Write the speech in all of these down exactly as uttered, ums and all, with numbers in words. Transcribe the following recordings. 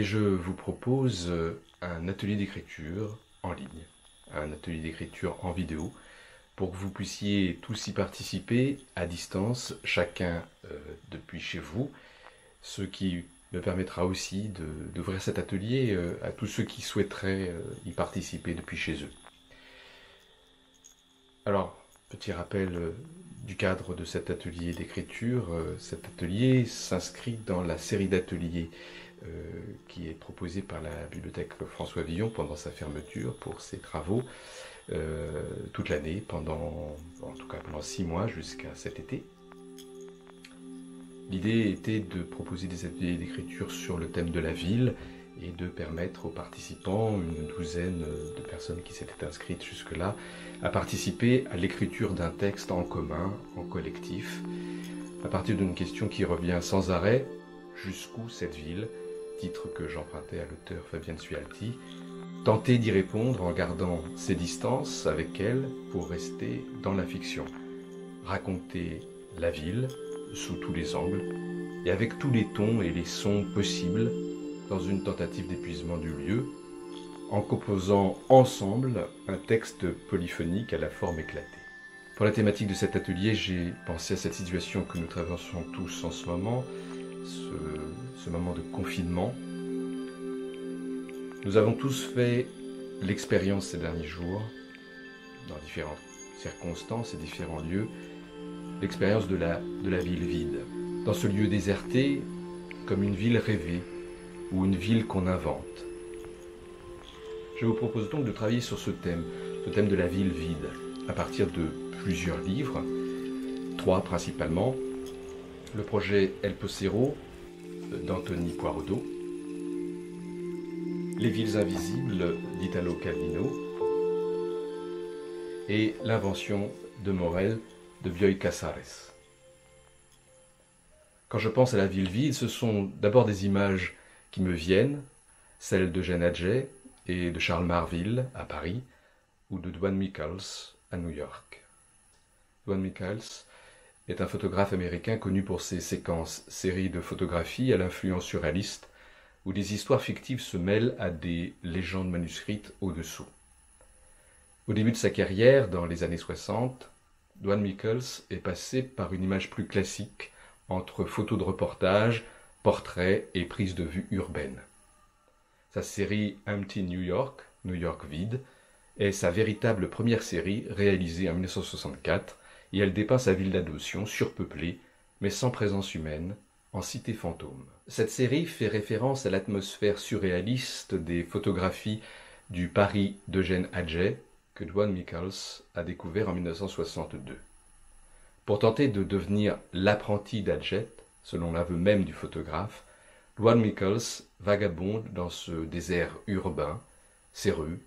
Et je vous propose un atelier d'écriture en ligne, un atelier d'écriture en vidéo, pour que vous puissiez tous y participer à distance, chacun euh, depuis chez vous, ce qui me permettra aussi d'ouvrir cet atelier euh, à tous ceux qui souhaiteraient euh, y participer depuis chez eux. Alors, petit rappel euh, du cadre de cet atelier d'écriture. Euh, cet atelier s'inscrit dans la série d'ateliers euh, qui est proposée par la bibliothèque François Villon pendant sa fermeture pour ses travaux. Euh, toute l'année, pendant en tout cas pendant six mois jusqu'à cet été. L'idée était de proposer des ateliers d'écriture sur le thème de la ville et de permettre aux participants, une douzaine de personnes qui s'étaient inscrites jusque-là, à participer à l'écriture d'un texte en commun, en collectif, à partir d'une question qui revient sans arrêt: jusqu'où cette ville? Titre que j'empruntais à l'auteur Fabienne Suyalti. Tenter d'y répondre en gardant ses distances avec elle pour rester dans la fiction. Raconter la ville sous tous les angles et avec tous les tons et les sons possibles dans une tentative d'épuisement du lieu, en composant ensemble un texte polyphonique à la forme éclatée. Pour la thématique de cet atelier, j'ai pensé à cette situation que nous traversons tous en ce moment, ce, ce moment de confinement. Nous avons tous fait l'expérience ces derniers jours, dans différentes circonstances et différents lieux, l'expérience de la, de la ville vide. Dans ce lieu déserté, comme une ville rêvée, ou une ville qu'on invente. Je vous propose donc de travailler sur ce thème, le thème de la ville vide, à partir de plusieurs livres, trois principalement. Le projet El Pocero, d'Anthony Poiraudeau, Les villes invisibles d'Italo Calvino et L'invention de Morel de Bioy Casares. Quand je pense à la ville vide, ce sont d'abord des images qui me viennent, celles d'Eugène Atget et de Charles Marville à Paris ou de Duane Michals à New York. Duane Michals est un photographe américain connu pour ses séquences, séries de photographies à l'influence surréaliste, où des histoires fictives se mêlent à des légendes manuscrites au-dessous. Au début de sa carrière, dans les années soixante, Duane Michals est passé par une image plus classique entre photos de reportage, portraits et prises de vue urbaines. Sa série Empty New York, New York vide, est sa véritable première série réalisée en mille neuf cent soixante-quatre et elle dépeint sa ville d'adoption surpeuplée mais sans présence humaine, en cité fantôme. Cette série fait référence à l'atmosphère surréaliste des photographies du Paris d'Eugène Atget que Duane Michals a découvert en mille neuf cent soixante-deux. Pour tenter de devenir l'apprenti d'Adget, selon l'aveu même du photographe, Duane Michals vagabonde dans ce désert urbain, ses rues,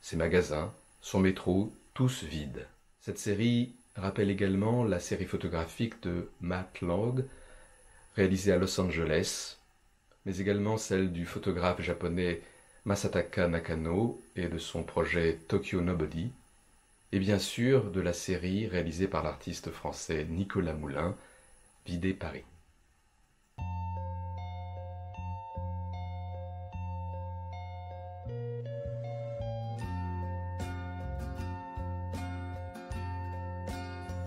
ses magasins, son métro, tous vides. Cette série rappelle également la série photographique de Matt Logue, réalisée à Los Angeles, mais également celle du photographe japonais Masataka Nakano et de son projet Tokyo Nobody, et bien sûr de la série réalisée par l'artiste français Nicolas Moulin, Vidé Paris.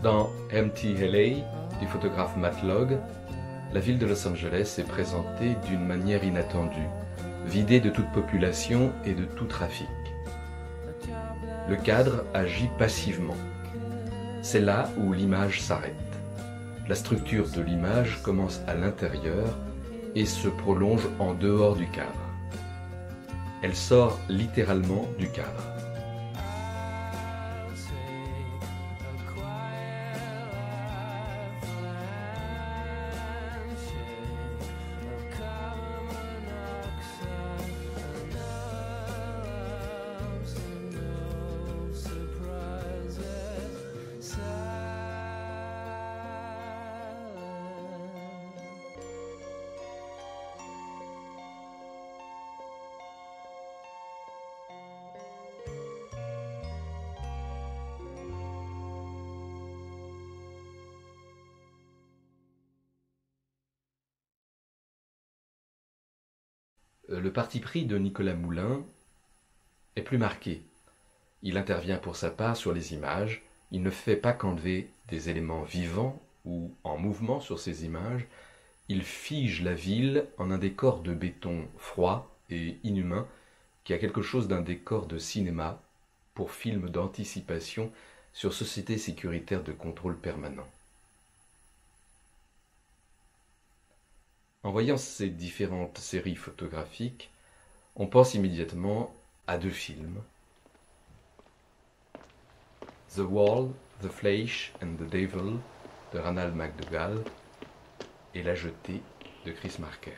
Dans Empty L A du photographe Matt Logue, la ville de Los Angeles est présentée d'une manière inattendue, vidée de toute population et de tout trafic. Le cadre agit passivement. C'est là où l'image s'arrête. La structure de l'image commence à l'intérieur et se prolonge en dehors du cadre. Elle sort littéralement du cadre. le parti pris de Nicolas Moulin est plus marqué. Il intervient pour sa part sur les images, il ne fait pas qu'enlever des éléments vivants ou en mouvement sur ces images, il fige la ville en un décor de béton froid et inhumain qui a quelque chose d'un décor de cinéma pour film d'anticipation sur société sécuritaire de contrôle permanent. En voyant ces différentes séries photographiques, on pense immédiatement à deux films, The Wall, The Flesh and the Devil de Ranald MacDougall et La Jetée de Chris Marker.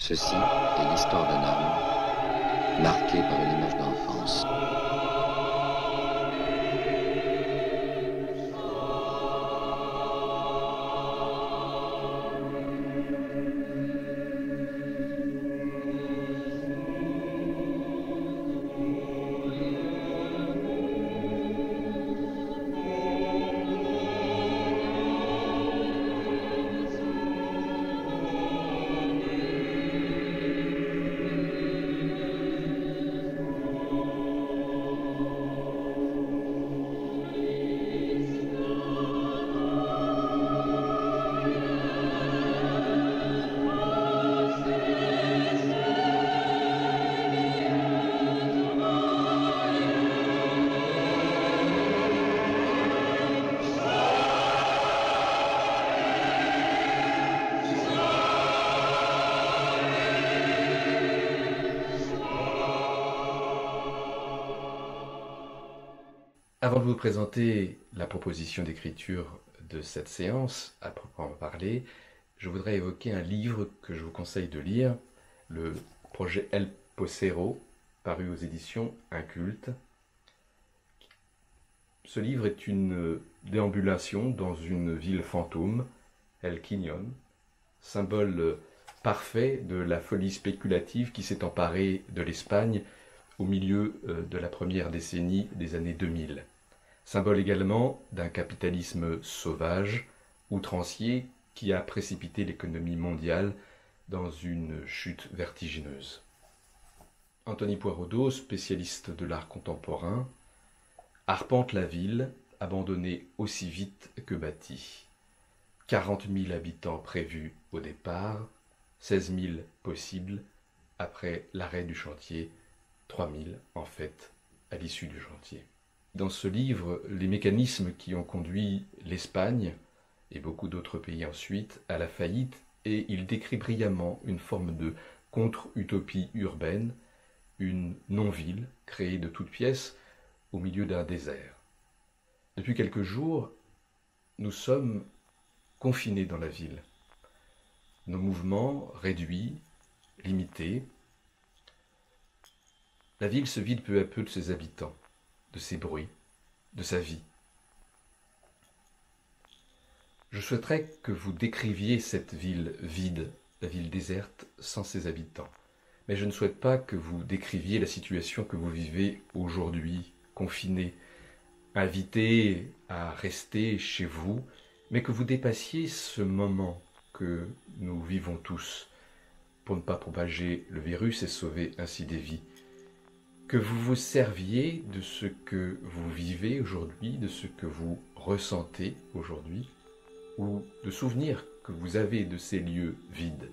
Ceci est l'histoire d'un homme marqué par une image d'enfance. Avant de vous présenter la proposition d'écriture de cette séance, à proprement parler, je voudrais évoquer un livre que je vous conseille de lire, le projet El Pocero, paru aux éditions Inculte. Ce livre est une déambulation dans une ville fantôme, El Quignon, symbole parfait de la folie spéculative qui s'est emparée de l'Espagne au milieu de la première décennie des années deux mille. Symbole également d'un capitalisme sauvage, outrancier, qui a précipité l'économie mondiale dans une chute vertigineuse. Anthony Poiraudeau, spécialiste de l'art contemporain, arpente la ville, abandonnée aussi vite que bâtie. quarante mille habitants prévus au départ, seize mille possibles après l'arrêt du chantier, trois mille en fait à l'issue du chantier. Dans ce livre, les mécanismes qui ont conduit l'Espagne et beaucoup d'autres pays ensuite à la faillite, et il décrit brillamment une forme de contre-utopie urbaine, une non-ville créée de toutes pièces au milieu d'un désert. Depuis quelques jours, nous sommes confinés dans la ville. Nos mouvements réduits, limités. La ville se vide peu à peu de ses habitants. de ses bruits, de sa vie. Je souhaiterais que vous décriviez cette ville vide, la ville déserte, sans ses habitants. Mais je ne souhaite pas que vous décriviez la situation que vous vivez aujourd'hui, confinée, invité à rester chez vous, mais que vous dépassiez ce moment que nous vivons tous, pour ne pas propager le virus et sauver ainsi des vies. Que vous vous serviez de ce que vous vivez aujourd'hui, de ce que vous ressentez aujourd'hui, ou de souvenirs que vous avez de ces lieux vides.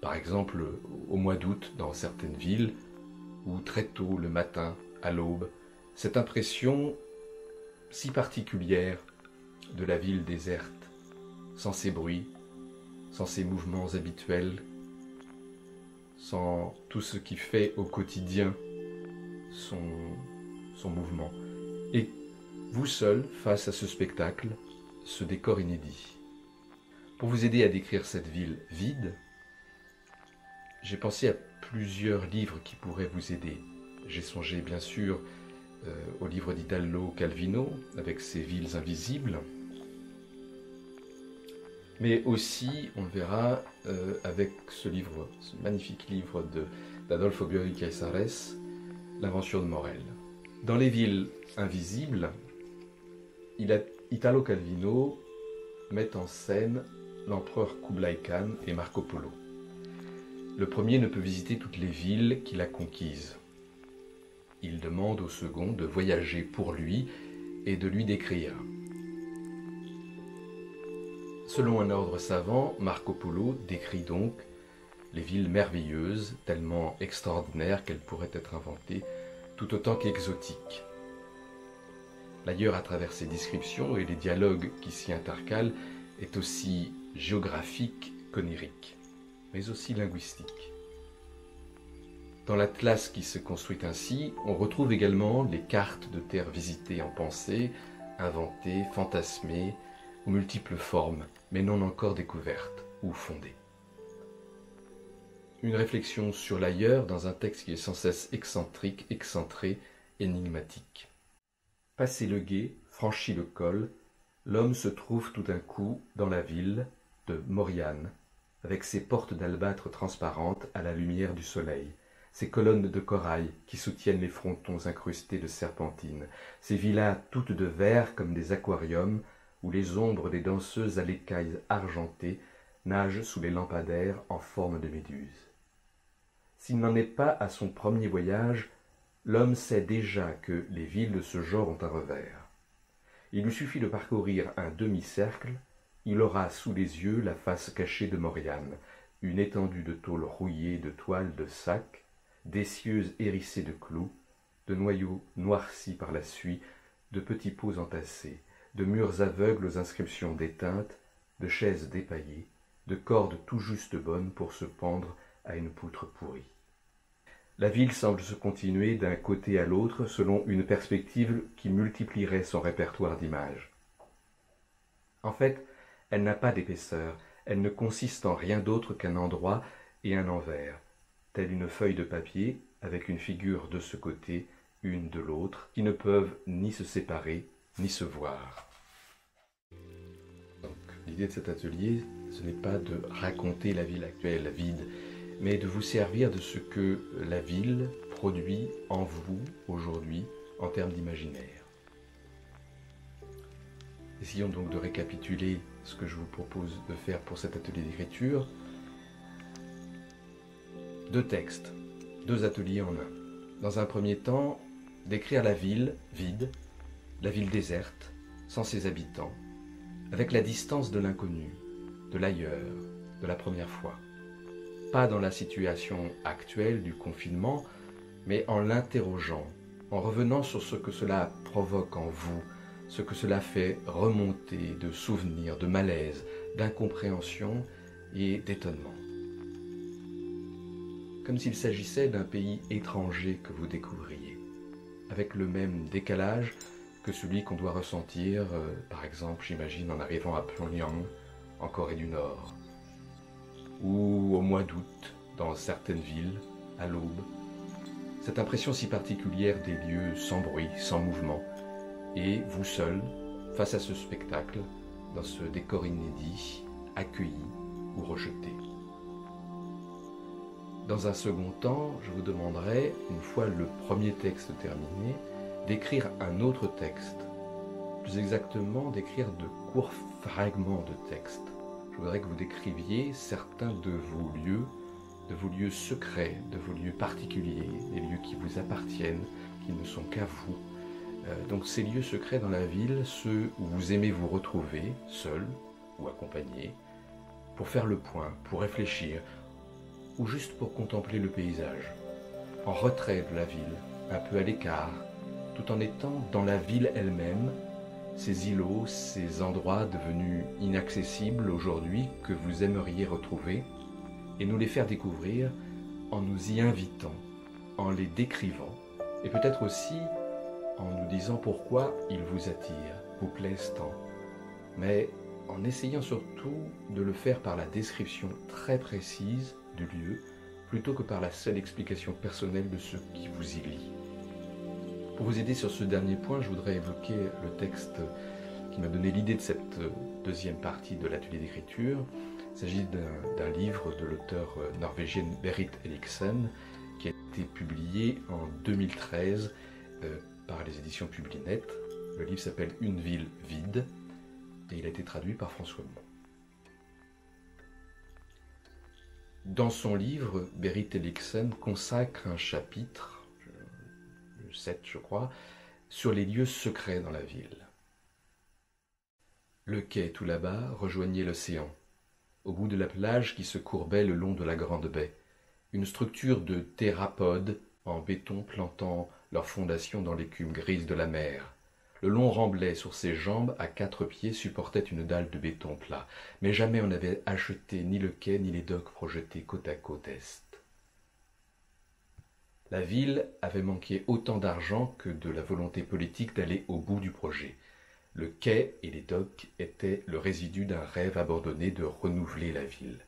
Par exemple, au mois d'août, dans certaines villes, ou très tôt le matin, à l'aube, cette impression si particulière de la ville déserte, sans ses bruits, sans ses mouvements habituels, sans tout ce qui fait au quotidien son, son mouvement. Et vous seul, face à ce spectacle, ce décor inédit. Pour vous aider à décrire cette ville vide, j'ai pensé à plusieurs livres qui pourraient vous aider. J'ai songé bien sûr euh, au livre d'Italo Calvino, avec ses villes invisibles, mais aussi, on le verra, euh, avec ce livre, ce magnifique livre d'Adolfo Bioy Casares, L'invention de Morel. Dans les villes invisibles, il a, Italo Calvino met en scène l'empereur Kublai Khan et Marco Polo. Le premier ne peut visiter toutes les villes qu'il a conquises. Il demande au second de voyager pour lui et de lui décrire. Selon un ordre savant, Marco Polo décrit donc les villes merveilleuses, tellement extraordinaires qu'elles pourraient être inventées, tout autant qu'exotiques. L'ailleurs, à travers ses descriptions et les dialogues qui s'y intercalent, est aussi géographique qu'onirique, mais aussi linguistique. Dans l'atlas qui se construit ainsi, on retrouve également les cartes de terres visitées en pensée, inventées, fantasmées, aux multiples formes, mais non encore découvertes ou fondées. Une réflexion sur l'ailleurs dans un texte qui est sans cesse excentrique, excentré, énigmatique. Passé le gué, franchi le col, l'homme se trouve tout d'un coup dans la ville de Moriane, avec ses portes d'albâtre transparentes à la lumière du soleil, ses colonnes de corail qui soutiennent les frontons incrustés de serpentines, ses villas toutes de verre comme des aquariums, où les ombres des danseuses à l'écaille argentée nagent sous les lampadaires en forme de méduse. S'il n'en est pas à son premier voyage, l'homme sait déjà que les villes de ce genre ont un revers. Il lui suffit de parcourir un demi-cercle, il aura sous les yeux la face cachée de Moriane, une étendue de tôle rouillée de toiles de sac, d'essieuses hérissées de clous, de noyaux noircis par la suie, de petits pots entassés, de murs aveugles aux inscriptions déteintes, de chaises dépaillées, de cordes tout juste bonnes pour se pendre à une poutre pourrie. La ville semble se continuer d'un côté à l'autre selon une perspective qui multiplierait son répertoire d'images. En fait, elle n'a pas d'épaisseur, elle ne consiste en rien d'autre qu'un endroit et un envers, telle une feuille de papier avec une figure de ce côté, une de l'autre, qui ne peuvent ni se séparer, ni se voir. L'idée de cet atelier, ce n'est pas de raconter la ville actuelle, la vide, mais de vous servir de ce que la ville produit en vous aujourd'hui en termes d'imaginaire. Essayons donc de récapituler ce que je vous propose de faire pour cet atelier d'écriture. Deux textes, deux ateliers en un. Dans un premier temps, décrire la ville vide, la ville déserte, sans ses habitants, avec la distance de l'inconnu, de l'ailleurs, de la première fois. Pas dans la situation actuelle du confinement, mais en l'interrogeant, en revenant sur ce que cela provoque en vous, ce que cela fait remonter de souvenirs, de malaise, d'incompréhension et d'étonnement. Comme s'il s'agissait d'un pays étranger que vous découvriez, avec le même décalage que celui qu'on doit ressentir, euh, par exemple, j'imagine, en arrivant à Pyongyang, en Corée du Nord, ou au mois d'août, dans certaines villes, à l'aube, cette impression si particulière des lieux sans bruit, sans mouvement, et vous seul, face à ce spectacle, dans ce décor inédit, accueilli ou rejeté. Dans un second temps, je vous demanderai, une fois le premier texte terminé, d'écrire un autre texte, plus exactement d'écrire de courts fragments de texte. Je voudrais que vous décriviez certains de vos lieux, de vos lieux secrets, de vos lieux particuliers, des lieux qui vous appartiennent, qui ne sont qu'à vous. Euh, donc ces lieux secrets dans la ville, ceux où vous aimez vous retrouver, seul ou accompagné, pour faire le point, pour réfléchir, ou juste pour contempler le paysage, en retrait de la ville, un peu à l'écart, tout en étant dans la ville elle-même, ces îlots, ces endroits devenus inaccessibles aujourd'hui que vous aimeriez retrouver, et nous les faire découvrir en nous y invitant, en les décrivant, et peut-être aussi en nous disant pourquoi ils vous attirent, vous plaisent tant, mais en essayant surtout de le faire par la description très précise du lieu, plutôt que par la seule explication personnelle de ce qui vous y lie. Pour vous aider sur ce dernier point, je voudrais évoquer le texte qui m'a donné l'idée de cette deuxième partie de l'atelier d'écriture. Il s'agit d'un livre de l'auteure norvégienne Berit Ellingsen qui a été publié en deux mille treize euh, par les éditions Publie point net. Le livre s'appelle « Une ville vide » et il a été traduit par François Mou. Dans son livre, Berit Ellingsen consacre un chapitre, sept je crois, sur les lieux secrets dans la ville. Le quai tout là-bas rejoignait l'océan. Au bout de la plage qui se courbait le long de la grande baie, une structure de thérapodes en béton plantant leurs fondations dans l'écume grise de la mer. Le long remblai sur ses jambes à quatre pieds supportait une dalle de béton plat, mais jamais on n'avait acheté ni le quai ni les docks projetés côte à côte est. La ville avait manqué autant d'argent que de la volonté politique d'aller au bout du projet. Le quai et les docks étaient le résidu d'un rêve abandonné de renouveler la ville.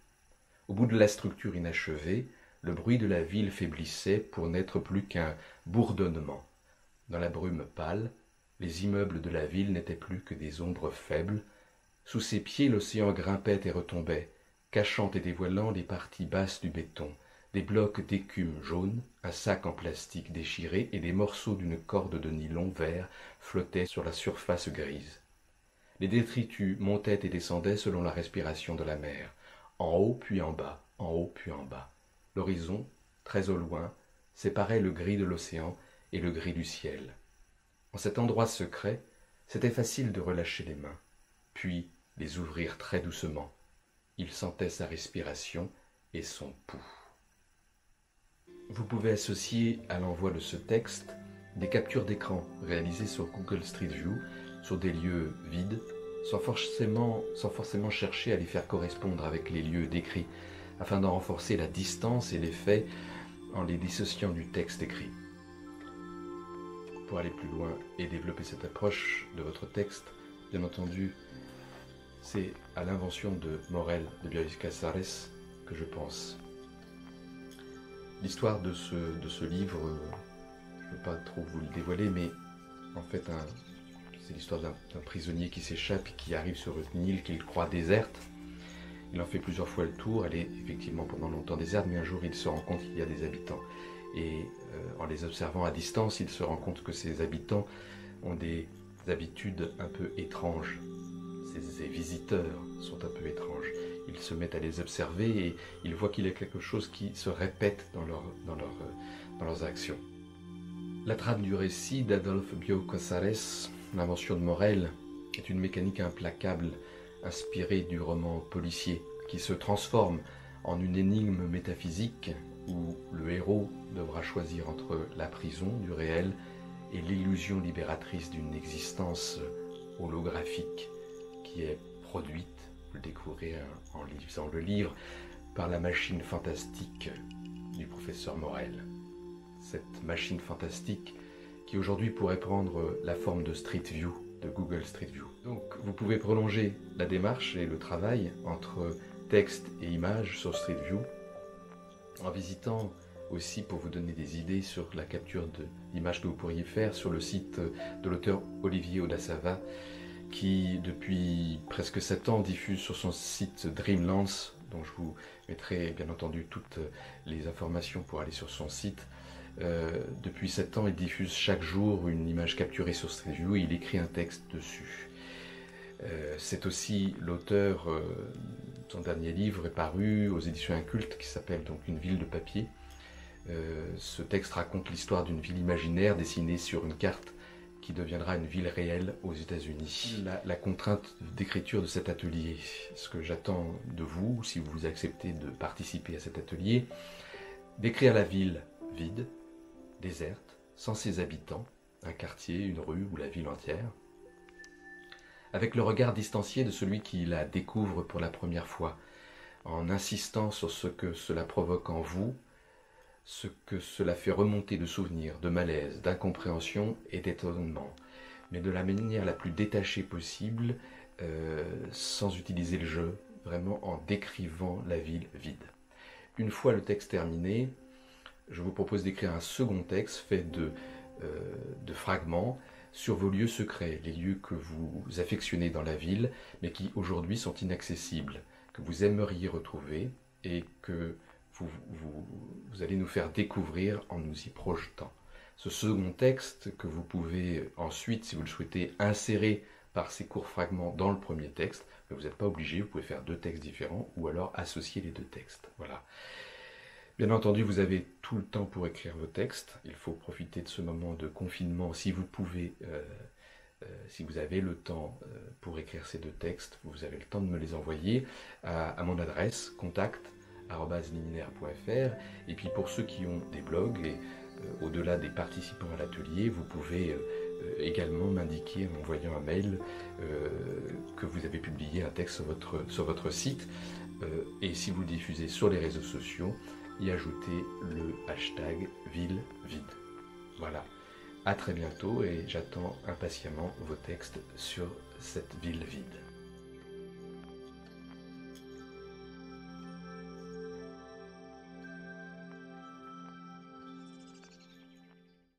Au bout de la structure inachevée, le bruit de la ville faiblissait pour n'être plus qu'un bourdonnement. Dans la brume pâle, les immeubles de la ville n'étaient plus que des ombres faibles. Sous ses pieds, l'océan grimpait et retombait, cachant et dévoilant les parties basses du béton, des blocs d'écume jaune, un sac en plastique déchiré et des morceaux d'une corde de nylon vert flottaient sur la surface grise. Les détritus montaient et descendaient selon la respiration de la mer, en haut puis en bas, en haut puis en bas. L'horizon, très au loin, séparait le gris de l'océan et le gris du ciel. En cet endroit secret, c'était facile de relâcher les mains, puis les ouvrir très doucement. Il sentait sa respiration et son pouls. Vous pouvez associer à l'envoi de ce texte des captures d'écran réalisées sur Google Street View, sur des lieux vides, sans forcément, sans forcément chercher à les faire correspondre avec les lieux décrits, afin d'en renforcer la distance et l'effet en les dissociant du texte écrit. Pour aller plus loin et développer cette approche de votre texte, bien entendu, c'est à l'invention de Morel de Biarritz-Casares que je pense. L'histoire de ce, de ce livre, je ne veux pas trop vous le dévoiler, mais en fait, c'est l'histoire d'un prisonnier qui s'échappe et qui arrive sur une île qu'il croit déserte. Il en fait plusieurs fois le tour, elle est effectivement pendant longtemps déserte, mais un jour il se rend compte qu'il y a des habitants. Et euh, en les observant à distance, il se rend compte que ces habitants ont des habitudes un peu étranges. Ces, ces visiteurs sont un peu étranges. Ils se mettent à les observer et ils voient qu'il y a quelque chose qui se répète dans, leur, dans, leur, dans leurs actions. La trame du récit d'Adolphe Bio-Casares, L'invention de Morel, est une mécanique implacable inspirée du roman policier qui se transforme en une énigme métaphysique où le héros devra choisir entre la prison du réel et l'illusion libératrice d'une existence holographique qui est produite, le découvrir en lisant le livre, par la machine fantastique du professeur Morel. Cette machine fantastique qui aujourd'hui pourrait prendre la forme de Street View, de Google Street View. Donc vous pouvez prolonger la démarche et le travail entre texte et image sur Street View en visitant aussi pour vous donner des idées sur la capture d'images que vous pourriez faire sur le site de l'auteur Olivier Hodasava, qui depuis presque sept ans diffuse sur son site Dreamlands, dont je vous mettrai bien entendu toutes les informations pour aller sur son site. Euh, depuis sept ans, il diffuse chaque jour une image capturée sur Street View et il écrit un texte dessus. Euh, c'est aussi l'auteur, euh, son dernier livre est paru aux éditions Inculte, qui s'appelle donc Une ville de papier. Euh, ce texte raconte l'histoire d'une ville imaginaire dessinée sur une carte qui deviendra une ville réelle aux États-Unis. La, la contrainte d'écriture de cet atelier, ce que j'attends de vous, si vous acceptez de participer à cet atelier, d'écrire la ville vide, déserte, sans ses habitants, un quartier, une rue ou la ville entière, avec le regard distancié de celui qui la découvre pour la première fois, en insistant sur ce que cela provoque en vous, ce que cela fait remonter de souvenirs, de malaise, d'incompréhension et d'étonnement, mais de la manière la plus détachée possible, euh, sans utiliser le jeu, vraiment en décrivant la ville vide. Une fois le texte terminé, je vous propose d'écrire un second texte fait de, euh, de fragments sur vos lieux secrets, les lieux que vous affectionnez dans la ville, mais qui aujourd'hui sont inaccessibles, que vous aimeriez retrouver et que vous, vous, vous allez nous faire découvrir en nous y projetant. Ce second texte que vous pouvez ensuite, si vous le souhaitez, insérer par ces courts fragments dans le premier texte, mais vous n'êtes pas obligé, vous pouvez faire deux textes différents ou alors associer les deux textes. Voilà. Bien entendu, vous avez tout le temps pour écrire vos textes. Il faut profiter de ce moment de confinement si vous pouvez, euh, euh, si vous avez le temps euh, pour écrire ces deux textes. Vous avez le temps de me les envoyer à, à mon adresse contact arobase liminaire point fr. Et puis pour ceux qui ont des blogs et euh, au-delà des participants à l'atelier, vous pouvez euh, également m'indiquer en m'envoyant un mail euh, que vous avez publié un texte sur votre, sur votre site euh, et si vous le diffusez sur les réseaux sociaux, y ajouter le hashtag ville vide. Voilà, à très bientôt et j'attends impatiemment vos textes sur cette ville vide.